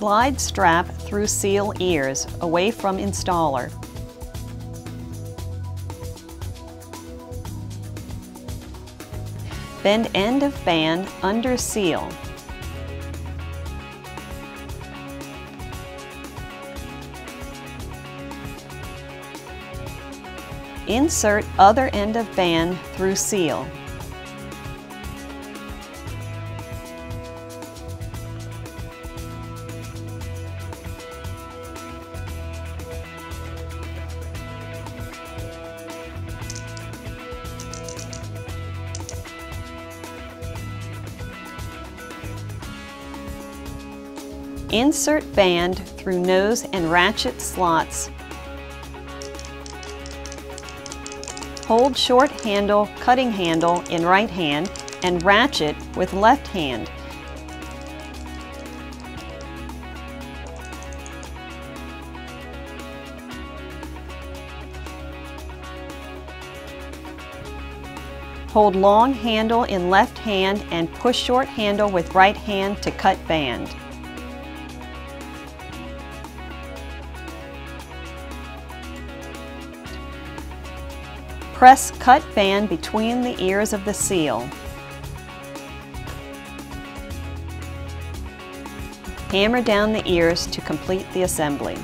Slide strap through seal ears, away from installer. Bend end of band under seal. Insert other end of band through seal. Insert band through nose and ratchet slots. Hold short handle, cutting handle in right hand and ratchet with left hand. Hold long handle in left hand and push short handle with right hand to cut band. Press cut band between the ears of the seal. Hammer down the ears to complete the assembly.